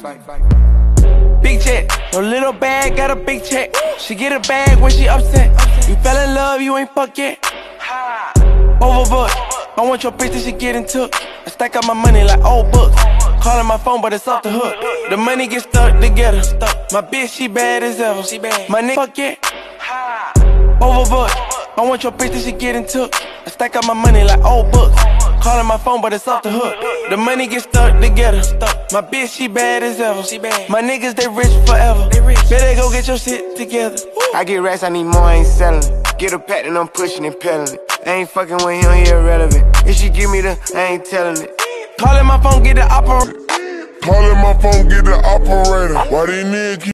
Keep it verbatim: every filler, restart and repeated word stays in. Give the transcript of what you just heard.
Big check, your little bag got a big check. She get a bag when she upset. You fell in love, you ain't fuck yet. Overbooked, I want your bitch that she getting took. I stack up my money like old books. Calling my phone, but it's off the hook. The money get stuck together. My bitch, she bad as ever. My nigga, fuck it. Overbooked, I want your bitch that she getting took. I stack up my money like old books. Calling my phone, but it's off the hook. The money get stuck together. My bitch, she bad as ever. My niggas, they rich forever. Better go get your shit together. I get racks, I need more, I ain't selling. Get a pack and I'm pushing and peddling. I ain't fucking when him, he irrelevant. If she give me the, I ain't telling it. Calling my phone, get the operator. Calling my phone, get the operator. Why they need you?